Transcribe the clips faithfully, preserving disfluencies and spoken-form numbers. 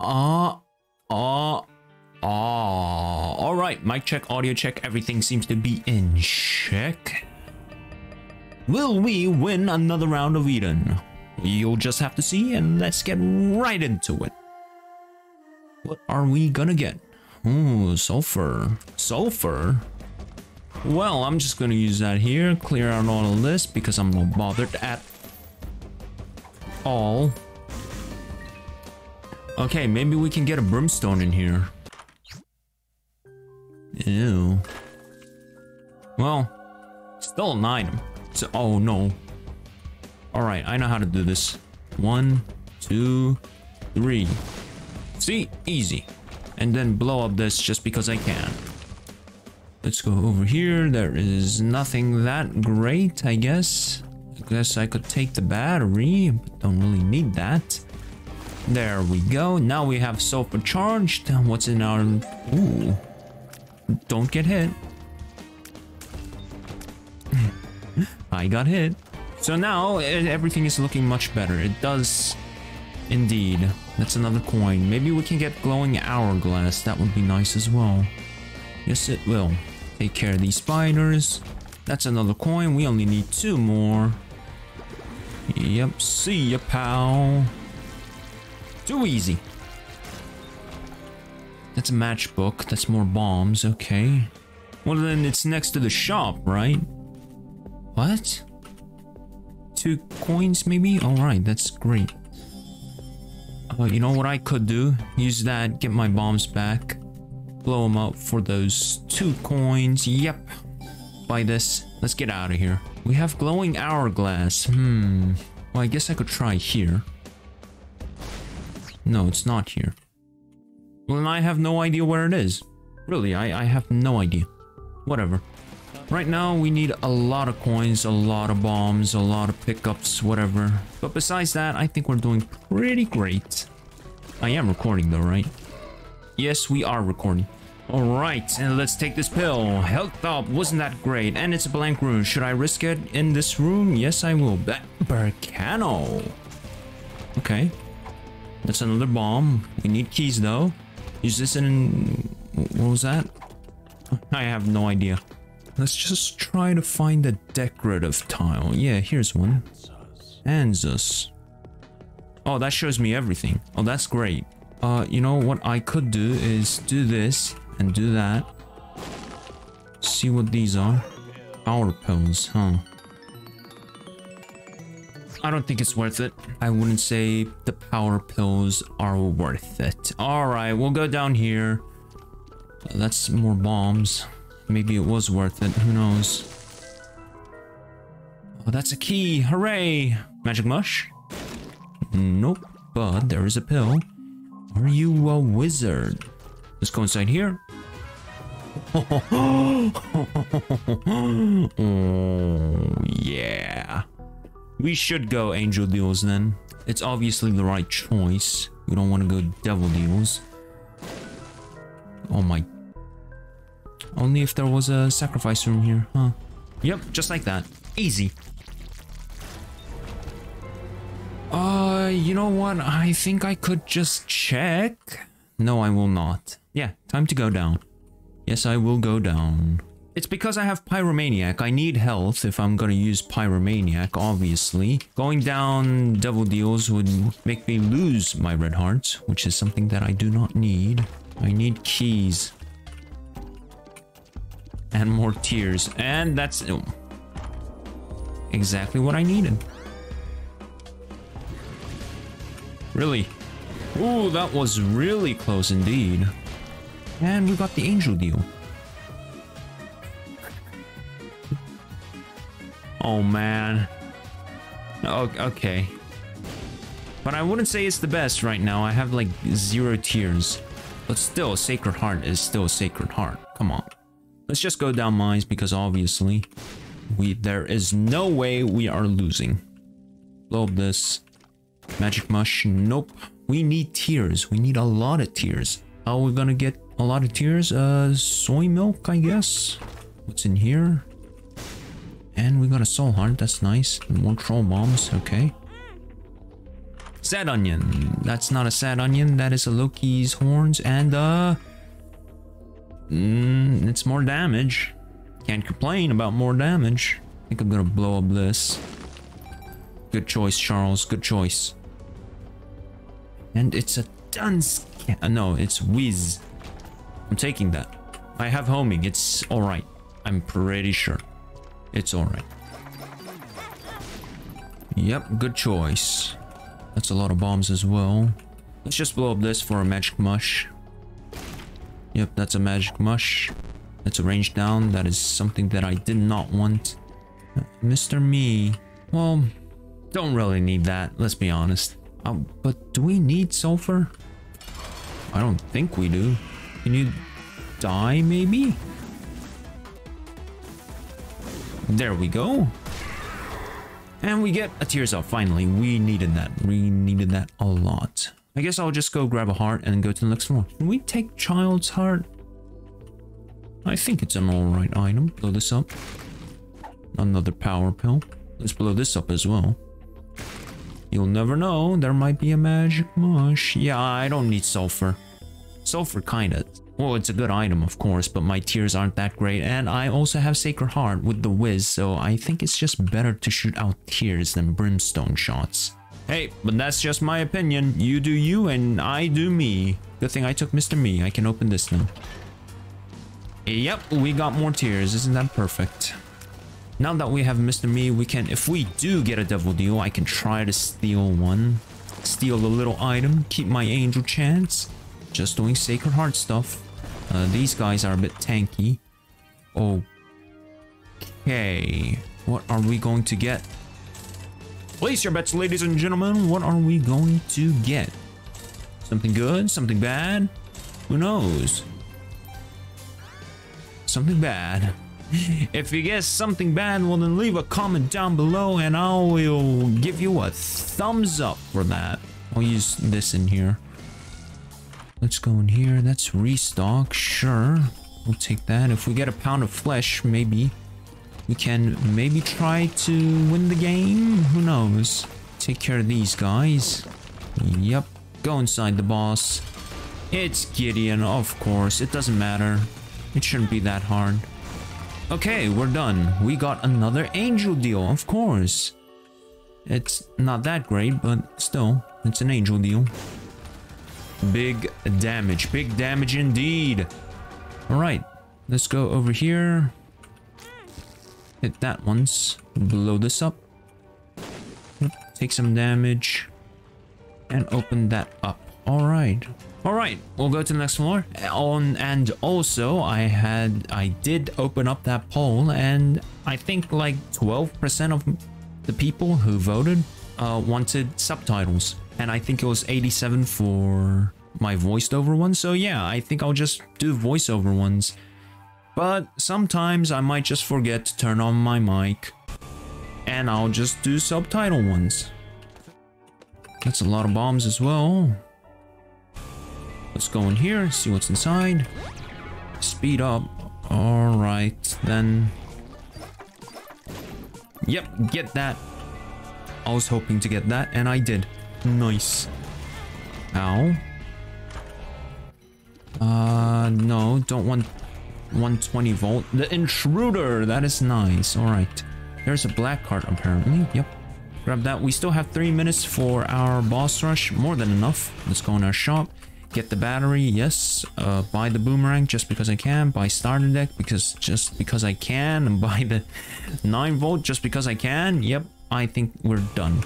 Ah, ah, ah. All right, mic check, audio check, everything seems to be in check. Will we win another round of Eden? You'll just have to see, and let's get right into it. What are we gonna get? Ooh, sulfur. Sulfur? Well, I'm just gonna use that here, clear out all of this because I'm not bothered at all. Okay, maybe we can get a brimstone in here. Ew. Well, still an item. So, oh no. Alright, I know how to do this. One, two, three. See? Easy. And then blow up this just because I can. Let's go over here. There is nothing that great, I guess. I guess I could take the battery, but don't really need that. There we go. Now we have sulfur charged. What's in our... Ooh. Don't get hit. I got hit. So now it, everything is looking much better. It does indeed. That's another coin. Maybe we can get glowing hourglass. That would be nice as well. Yes, it will. Take care of these spiders. That's another coin. We only need two more. Yep. See ya, pal. Too easy. That's a matchbook. That's more bombs. Okay. Well, then it's next to the shop, right? What? Two coins, maybe? Alright, that's great. Uh, you know what I could do? Use that, get my bombs back. Blow them up for those two coins. Yep. Buy this. Let's get out of here. We have glowing hourglass. Hmm. Well, I guess I could try here. No, it's not here. Well, and I have no idea where it is. Really, I, I have no idea. Whatever. Right now, we need a lot of coins, a lot of bombs, a lot of pickups, whatever. But besides that, I think we're doing pretty great. I am recording though, right? Yes, we are recording. Alright, and let's take this pill. Health up, wasn't that great? And it's a blank room. Should I risk it in this room? Yes, I will. Barcano. Okay. That's another bomb. We need keys though. Is this in... What was that? I have no idea. Let's just try to find a decorative tile. Yeah, here's one. Anzus. Oh, that shows me everything. Oh, that's great. Uh, you know what I could do is do this and do that. See what these are. Power pills, huh? I don't think it's worth it. I wouldn't say the power pills are worth it. Alright, we'll go down here. That's more bombs. Maybe it was worth it. Who knows? Oh, that's a key. Hooray! Magic mush? Nope. But there is a pill. Are you a wizard? Let's go inside here. Oh, yeah. We should go Angel Deals then. It's obviously the right choice. We don't want to go Devil Deals. Oh my. Only if there was a sacrifice room here, huh? Yep, just like that. Easy. Uh, you know what? I think I could just check. No, I will not. Yeah, time to go down. Yes, I will go down. It's because I have Pyromaniac. I need health if I'm gonna use Pyromaniac, obviously. Going down Devil Deals would make me lose my red hearts, which is something that I do not need. I need keys. And more tears. And that's oh, exactly what I needed. Really? Ooh, that was really close indeed. And we got the angel deal. Oh, man. Oh, okay. But I wouldn't say it's the best right now. I have like zero tears. But still, Sacred Heart is still Sacred Heart. Come on. Let's just go down mines because obviously we there is no way we are losing. Blow up this. Magic mush. Nope. We need tears. We need a lot of tears. How are we gonna get a lot of tears? Uh, soy milk, I guess. What's in here? And we got a soul heart. That's nice. And more troll bombs. Okay. Sad onion. That's not a sad onion. That is a Loki's horns and uh mm, it's more damage. Can't complain about more damage. I think I'm gonna blow up this. Good choice, Charles. Good choice. And it's a dunce. Uh, no, it's Whiz. I'm taking that. I have homing. It's alright. I'm pretty sure. It's alright. Yep, good choice. That's a lot of bombs as well. Let's just blow up this for a magic mush. Yep, that's a magic mush. That's a range down. That is something that I did not want. Uh, Mister Me. Well, don't really need that. Let's be honest. Uh, but do we need sulfur? I don't think we do. Can you die maybe? There we go. And we get a tears up, finally. We needed that. We needed that a lot. I guess I'll just go grab a heart and go to the next floor. Can we take Child's heart? I think it's an alright item. Blow this up. Another power pill. Let's blow this up as well. You'll never know. There might be a magic mush. Yeah, I don't need sulfur. Sulfur kinda. Well, it's a good item, of course, but my tiers aren't that great. And I also have Sacred Heart with the Whiz, so I think it's just better to shoot out tiers than brimstone shots. Hey, but that's just my opinion. You do you and I do me. Good thing I took Mister Me. I can open this now. Yep, we got more tiers. Isn't that perfect? Now that we have Mister Me, we can, if we do get a devil deal, I can try to steal one. Steal a little item, keep my angel chance. Just doing Sacred Heart stuff. Uh, these guys are a bit tanky. Okay. What are we going to get? Place your bets, ladies and gentlemen. What are we going to get? Something good? Something bad? Who knows? Something bad. If you guess something bad, well then leave a comment down below and I will give you a thumbs up for that. I'll use this in here. Let's go in here. That's restock. Sure. We'll take that. If we get a pound of flesh, maybe we can maybe try to win the game. Who knows? Take care of these guys. Yep. Go inside the boss. It's Gideon, of course. It doesn't matter. It shouldn't be that hard. Okay, we're done. We got another angel deal, of course. It's not that great, but still, it's an angel deal. Big damage. Big damage indeed. Alright. Let's go over here. Hit that once. Blow this up. Take some damage. And open that up. Alright. Alright. We'll go to the next floor. On and also I had I did open up that poll and I think like twelve percent of the people who voted uh, wanted subtitles. And I think it was eighty-seven for my voiced over one. So yeah, I think I'll just do voiceover ones. But sometimes I might just forget to turn on my mic. And I'll just do subtitle ones. That's a lot of bombs as well. Let's go in here, see what's inside. Speed up. Alright, then. Yep, get that. I was hoping to get that, and I did. Nice. Ow. Uh, no, don't want one twenty volt. The Intruder, that is nice. All right. There's a black card, apparently. Yep. Grab that. We still have three minutes for our boss rush. More than enough. Let's go in our shop. Get the battery. Yes. Uh, buy the boomerang just because I can. Buy starter deck because just because I can. And buy the nine volt just because I can. Yep. I think we're done.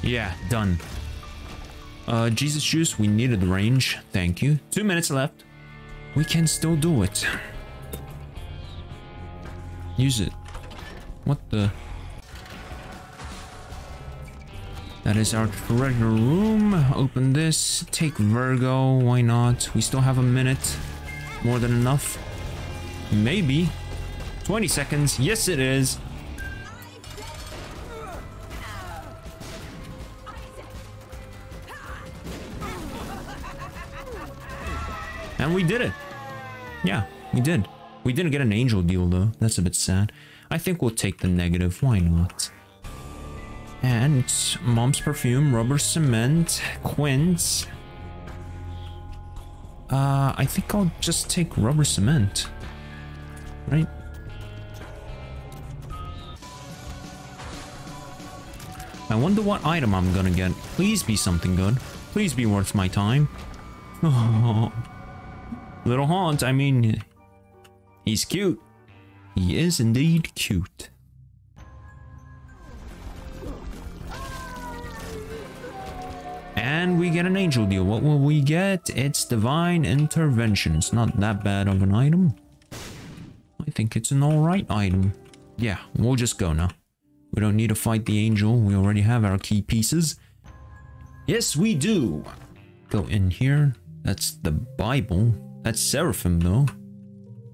Yeah, done. Uh, Jesus Juice, we needed range. Thank you. Two minutes left. We can still do it. Use it. What the? That is our treasure room. Open this. Take Virgo. Why not? We still have a minute. More than enough. Maybe. twenty seconds. Yes, it is. And we did it. Yeah, we did. We didn't get an angel deal, though. That's a bit sad. I think we'll take the negative. Why not? And Mom's Perfume, Rubber Cement, Quince. Uh, I think I'll just take Rubber Cement. Right? I wonder what item I'm gonna get. Please be something good. Please be worth my time. Oh, little Haunt, I mean... he's cute. He is indeed cute. And we get an angel deal. What will we get? It's Divine Intervention. It's not that bad of an item. I think it's an alright item. Yeah, we'll just go now. We don't need to fight the angel. We already have our key pieces. Yes, we do. Go in here. That's the Bible. That's Seraphim, though.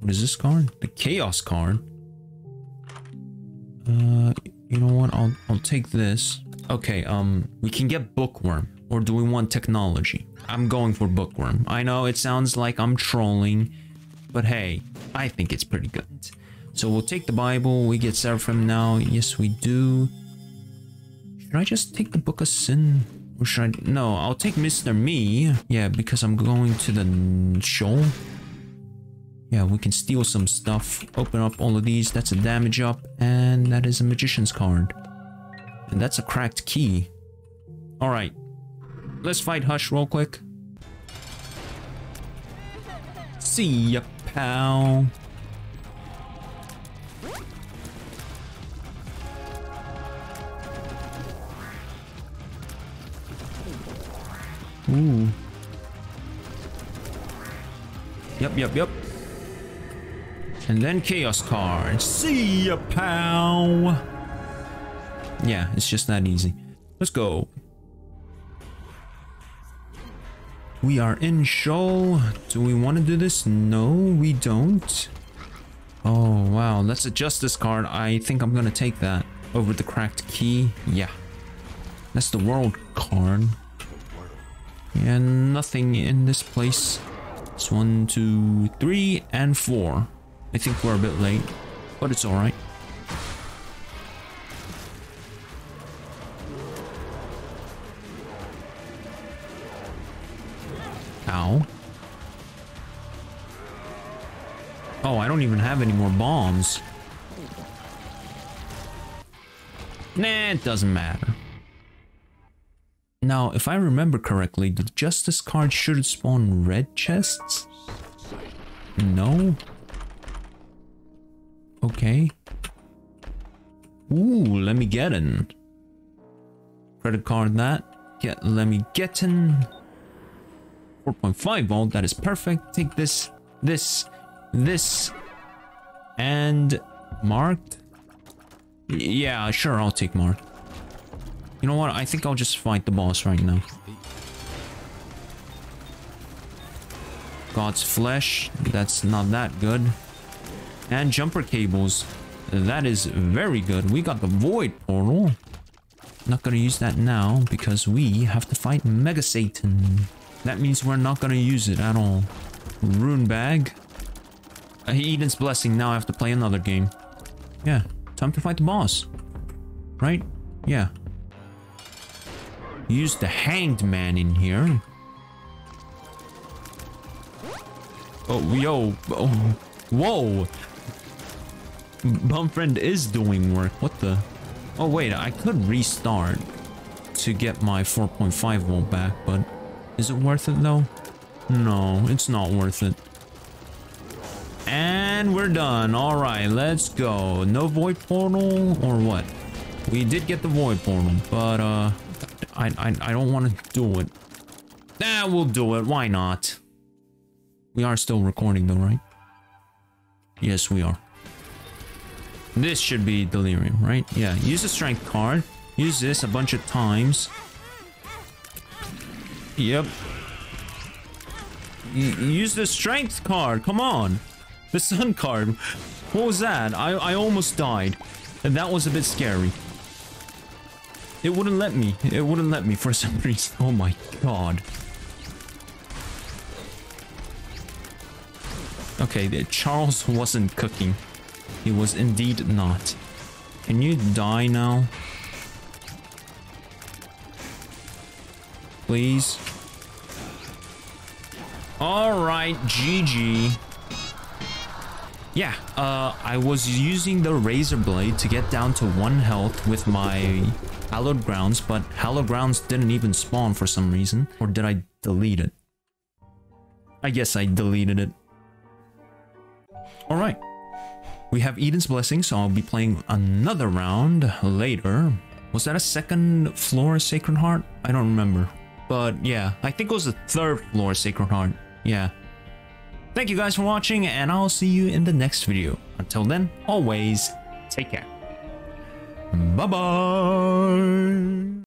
What is this card? The Chaos card. Uh, you know what? I'll, I'll take this. Okay, um, we can get Bookworm. Or do we want technology? I'm going for Bookworm. I know it sounds like I'm trolling, but hey, I think it's pretty good. So we'll take the Bible. We get Seraphim now. Yes, we do. Should I just take the Book of Sin? Or should I? No, I'll take Mister Me. Yeah, because I'm going to the shoal. Yeah, we can steal some stuff. Open up all of these. That's a damage up. And that is a Magician's card. And that's a cracked key. Alright. Let's fight Hush real quick. See ya, pal. Ooh. Yep, yep, yep. And then Chaos card. See ya, pal. Yeah, it's just that easy. Let's go. We are in show. Do we want to do this? No, we don't. Oh, wow. That's a Justice card. I think I'm going to take that over the Cracked Key. Yeah. That's the World card. Yeah, nothing in this place. It's one, two, three, and four. I think we're a bit late, but it's alright. Ow. Oh, I don't even have any more bombs. Nah, it doesn't matter. Now, if I remember correctly, the Justice card should spawn red chests? No? Okay. Ooh, let me get in. Credit card that. Get, let me get in. four point five volt, that is perfect. Take this, this, this, and marked. Yeah, sure, I'll take marked. You know what? I think I'll just fight the boss right now. God's flesh. That's not that good. And jumper cables. That is very good. We got the Void Portal. Not gonna use that now because we have to fight Mega Satan. That means we're not gonna use it at all. Rune bag. Eden's Blessing. Now I have to play another game. Yeah. Time to fight the boss. Right? Yeah. Use the Hanged Man in here. Oh, yo. Oh, whoa. Bumfriend is doing work. What the? Oh, wait. I could restart to get my four point five volt back, but is it worth it, though? No, it's not worth it. And we're done. All right, let's go. No Void Portal or what? We did get the Void Portal, but, uh... I, I, I don't want to do it. Nah, we'll do it. Why not? We are still recording though, right? Yes, we are. This should be delirium, right? Yeah, use the strength card. Use this a bunch of times. Yep. Use the strength card. Come on. The sun card. What was that? I, I almost died. And that was a bit scary. It wouldn't let me. It wouldn't let me for some reason. Oh my god. Okay, Charles wasn't cooking. He was indeed not. Can you die now? please. All right, G G. Yeah, uh, I was using the razor blade to get down to one health with my Hallowed Grounds, but Hallowed Grounds didn't even spawn for some reason. Or did I delete it? I guess I deleted it. All right. We have Eden's Blessing, so I'll be playing another round later. Was that a second floor Sacred Heart? I don't remember. But yeah, I think it was the third floor Sacred Heart. Yeah. Thank you guys for watching, and I'll see you in the next video. Until then, always take care. Bye-bye.